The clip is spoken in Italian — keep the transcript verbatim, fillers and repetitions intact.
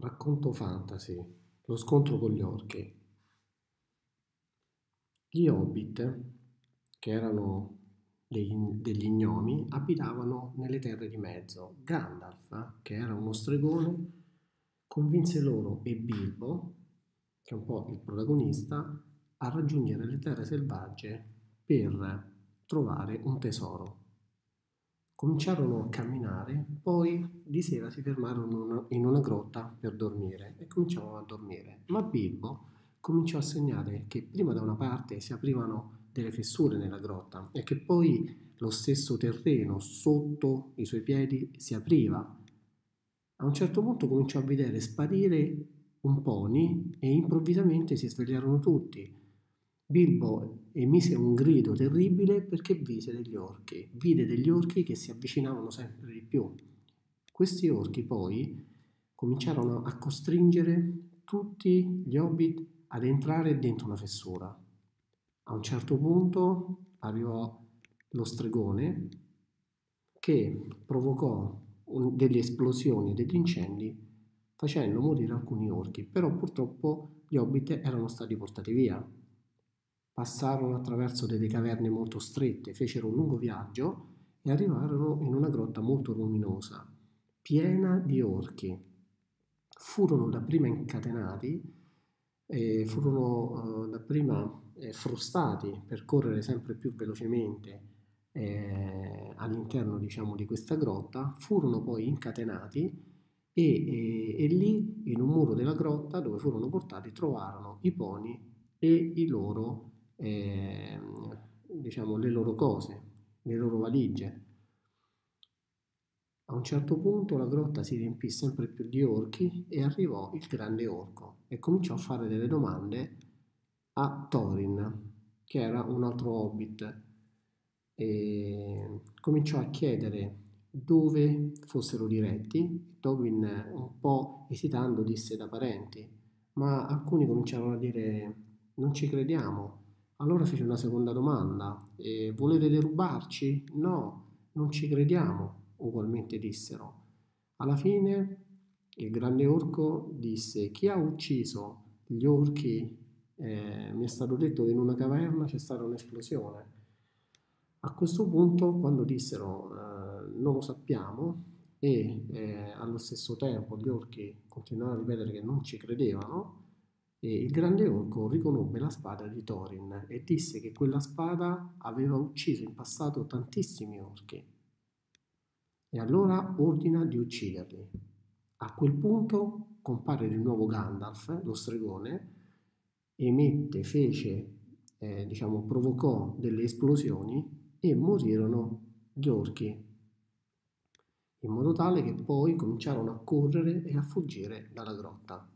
Racconto fantasy, lo scontro con gli orchi. Gli hobbit, che erano degli, degli gnomi, abitavano nelle terre di mezzo. Gandalf, che era uno stregone, convinse loro e Bilbo, che è un po' il protagonista, a raggiungere le terre selvagge per trovare un tesoro. Cominciarono a camminare, poi di sera si fermarono in una grotta per dormire e cominciarono a dormire. Ma Bilbo cominciò a segnare che prima da una parte si aprivano delle fessure nella grotta e che poi lo stesso terreno sotto i suoi piedi si apriva. A un certo punto cominciò a vedere sparire un pony e improvvisamente si svegliarono tutti. Bilbo emise un grido terribile perché vide degli orchi, vide degli orchi che si avvicinavano sempre di più. Questi orchi poi cominciarono a costringere tutti gli hobbit ad entrare dentro una fessura. A un certo punto arrivò lo stregone che provocò un, delle esplosioni e degli incendi facendo morire alcuni orchi, però purtroppo gli hobbit erano stati portati via. Passarono attraverso delle caverne molto strette, fecero un lungo viaggio e arrivarono in una grotta molto luminosa, piena di orchi. Furono dapprima incatenati, eh, furono eh, dapprima eh, frustati per correre sempre più velocemente eh, all'interno, diciamo, di questa grotta, furono poi incatenati e, e, e lì, in un muro della grotta dove furono portati, trovarono i pony e i loro... Eh, diciamo le loro cose, le loro valigie. A un certo punto la grotta si riempì sempre più di orchi e arrivò il grande orco e cominciò a fare delle domande a Thorin, che era un altro hobbit, e cominciò a chiedere dove fossero diretti. Thorin, un po' esitando, disse da parenti, ma alcuni cominciarono a dire non ci crediamo. Allora fece una seconda domanda, e volete derubarci? No, non ci crediamo, ugualmente dissero. Alla fine il grande orco disse, chi ha ucciso gli orchi? Eh, mi è stato detto che in una caverna c'è stata un'esplosione. A questo punto, quando dissero eh, non lo sappiamo, e eh, allo stesso tempo gli orchi continuarono a ripetere che non ci credevano, e il grande orco riconobbe la spada di Thorin e disse che quella spada aveva ucciso in passato tantissimi orchi e allora ordina di ucciderli. A quel punto compare di nuovo Gandalf, lo stregone, emette, fece, eh, diciamo, provocò delle esplosioni e morirono gli orchi, in modo tale che poi cominciarono a correre e a fuggire dalla grotta.